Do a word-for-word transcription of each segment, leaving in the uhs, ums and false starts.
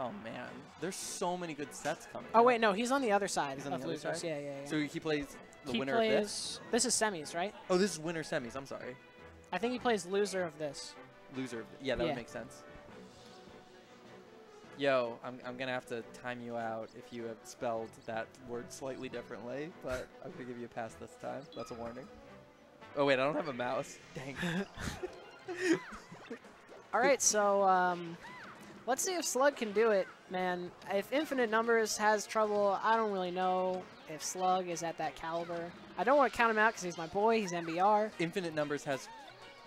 Oh, man. There's so many good sets coming. Oh, wait, no. He's on the other side. He's on of the other losers. side? Yeah, yeah, yeah. So he plays the he winner plays, of this? This is semis, right? Oh, this is winner semis. I'm sorry. I think he plays loser of this. Loser of th Yeah, that yeah. would make sense. Yo, I'm, I'm going to have to time you out if you have spelled that word slightly differently, but I'm going to give you a pass this time. That's a warning. Oh, wait, I don't have a mouse. Dang. All right, so um, let's see if Slug can do it, man. If Infinite Numbers has trouble, I don't really know if Slug is at that caliber. I don't want to count him out because he's my boy. He's N B R. Infinite Numbers has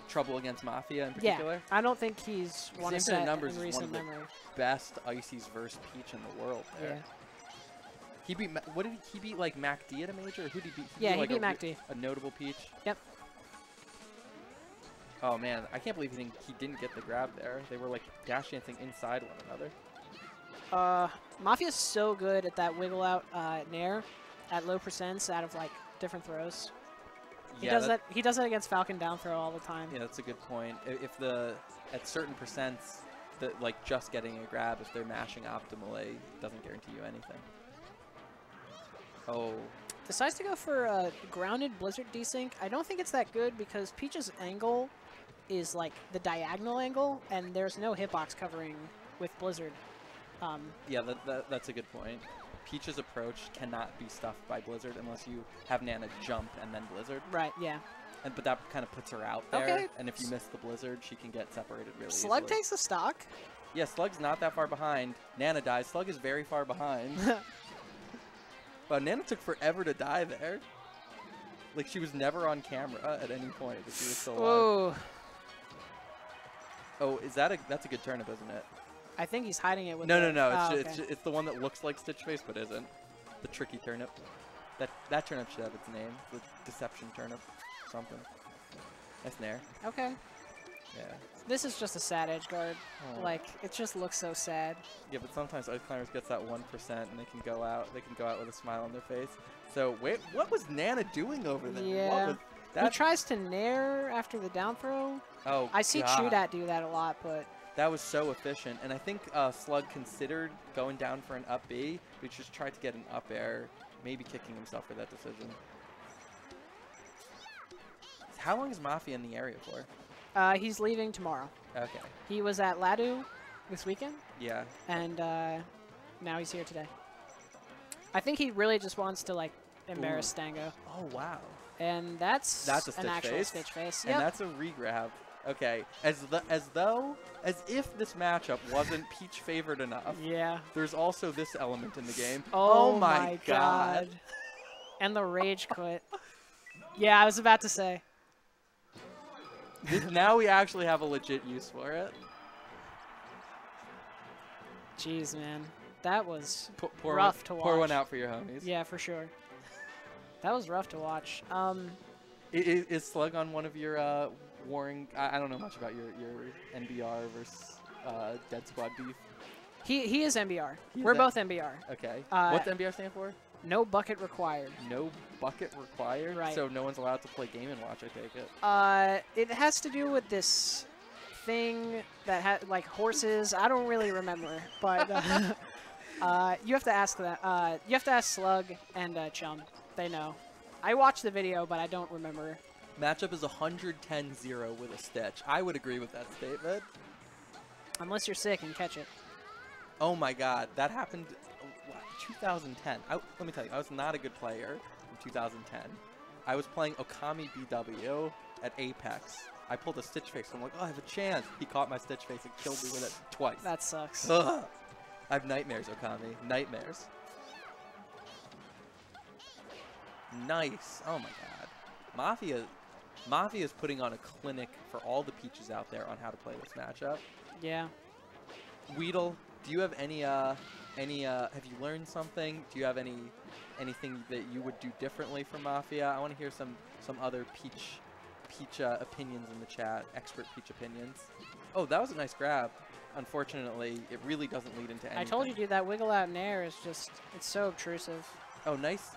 trouble against Mafia in particular. Yeah, I don't think he's won a set in recent memory. Infinite Numbers is one of the best Ices versus Peach in the world. There. Yeah. He beat, what did he, he beat, like, MacD at a major? Or who did he beat? He yeah, beat he like beat MacD. A notable Peach? Yep. Oh, man. I can't believe he didn't, he didn't get the grab there. They were, like, dash dancing inside one another. Uh, Mafia's so good at that wiggle out uh, nair at low percents out of, like, different throws. He, yeah, does that, that, he does that against Falcon down throw all the time. Yeah, that's a good point. If the, at certain percents, the, like, just getting a grab, if they're mashing optimally, doesn't guarantee you anything. Oh. Decides to go for a grounded Blizzard desync. I don't think it's that good because Peach's angle is like the diagonal angle, and there's no hitbox covering with Blizzard. Um, yeah, that, that, that's a good point. Peach's approach cannot be stuffed by Blizzard unless you have Nana jump and then Blizzard. Right, yeah. And, but that kind of puts her out there, okay. And if you miss the Blizzard, she can get separated really Slug easily. Slug takes the stock. Yeah, Slug's not that far behind. Nana dies. Slug is very far behind. Wow, Nana took forever to die there. Like, she was never on camera at any point, but she was still alive. Oh, is that a, that's a good turnip, isn't it? I think he's hiding it with No, the, no, no. Oh, it's, okay. it's, it's the one that looks like Stitch Face, but isn't. The tricky turnip. That, that turnip should have its name. The deception turnip. Something. That's Nair. Okay. Yeah. This is just a sad edge guard. Oh. Like, it just looks so sad. Yeah, but sometimes Ice Climbers gets that one percent and they can go out. They can go out with a smile on their face. So wait, what was Nana doing over there? Yeah. What was that? He tries to nair after the down throw. Oh, I see Chudat do that a lot, but that was so efficient. And I think uh, Slug considered going down for an up B, but just tried to get an up air, maybe kicking himself for that decision. How long is Mafia in the area for? Uh, he's leaving tomorrow. Okay. He was at Ladu this weekend. Yeah. And uh, now he's here today. I think he really just wants to, like, embarrass Ooh. Stango. Oh, wow. And that's, that's a stitch an actual face. Stitch Face. Yep. And that's a regrab. Okay. As, the, as though, as if this matchup wasn't Peach favored enough. Yeah. There's also this element in the game. Oh, oh my, my God. God. And the rage quit. Yeah, I was about to say. Now we actually have a legit use for it. Jeez, man. That was P pour rough one, to watch. Pour one out for your homies. Yeah, for sure. That was rough to watch. Um, is, is Slug on one of your uh, warring... I, I don't know much about your, your N B R versus uh, Dead Squad beef. He, he is N B R. He We're is both N B R. Okay. Uh, What's N B R stand for? No bucket required. No bucket required? Right. So no one's allowed to play Game and Watch, I take it. Uh, it has to do with this thing that had, like, horses. I don't really remember, but uh, uh, you have to ask that. Uh, you have to ask Slug and uh, Chum. They know. I watched the video, but I don't remember. Matchup is one ten zero with a stitch. I would agree with that statement. Unless you're sick and catch it. Oh, my God. That happened... two thousand ten. I, let me tell you, I was not a good player in two thousand ten. I was playing Okami B W at Apex. I pulled a Stitch Face. So I'm like, oh, I have a chance. He caught my Stitch Face and killed me with it twice. That sucks. Ugh. I have nightmares, Okami. Nightmares. Nice. Oh, my God. Mafia, Mafia is putting on a clinic for all the Peaches out there on how to play this matchup. Yeah. Weedle, do you have any... uh? Any, uh, have you learned something? Do you have any, anything that you would do differently from Mafia? I want to hear some, some other Peach, Peach uh, opinions in the chat, expert Peach opinions. Oh, that was a nice grab. Unfortunately, it really doesn't lead into anything. I told you, dude, that wiggle out in air is just, it's so obtrusive. Oh, nice.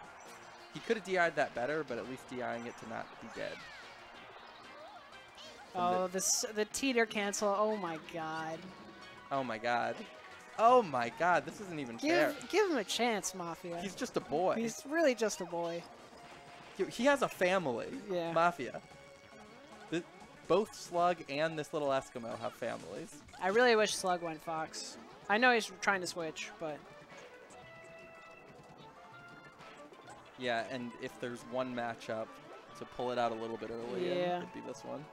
He could have D I'd that better, but at least D I'ing it to not be dead. From oh, the, this, the teeter cancel. Oh, my God. Oh, my God. Oh my God, this isn't even give, fair. Give him a chance, Mafia. He's just a boy. He's really just a boy. He has a family. Yeah. Mafia. The, both Slug and this little Eskimo have families. I really wish Slug went Fox. I know he's trying to switch, but... Yeah, and if there's one matchup to pull it out a little bit early, yeah. it'd be this one.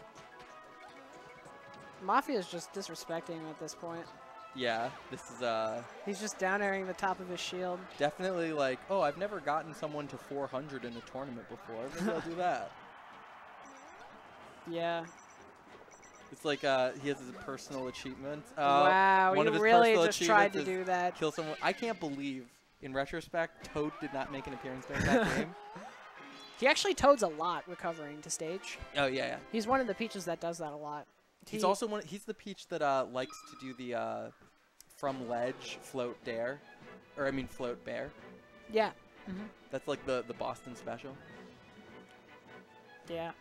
Mafia's just disrespecting him at this point. Yeah, this is, uh... He's just down-airing the top of his shield. Definitely like, oh, I've never gotten someone to four hundred in a tournament before. Maybe I'll do that. Yeah. It's like, uh, he has his personal achievement. Uh, wow, one he of his really just tried to do that. Kill someone. I can't believe, in retrospect, Toad did not make an appearance during that game. He actually Toad's a lot recovering to stage. Oh, yeah, yeah. He's one of the Peaches that does that a lot. He's he, also one. He's the Peach that uh, likes to do the uh, from ledge float dare, or I mean float bear. Yeah. Mm-hmm. That's like the the Boston special. Yeah.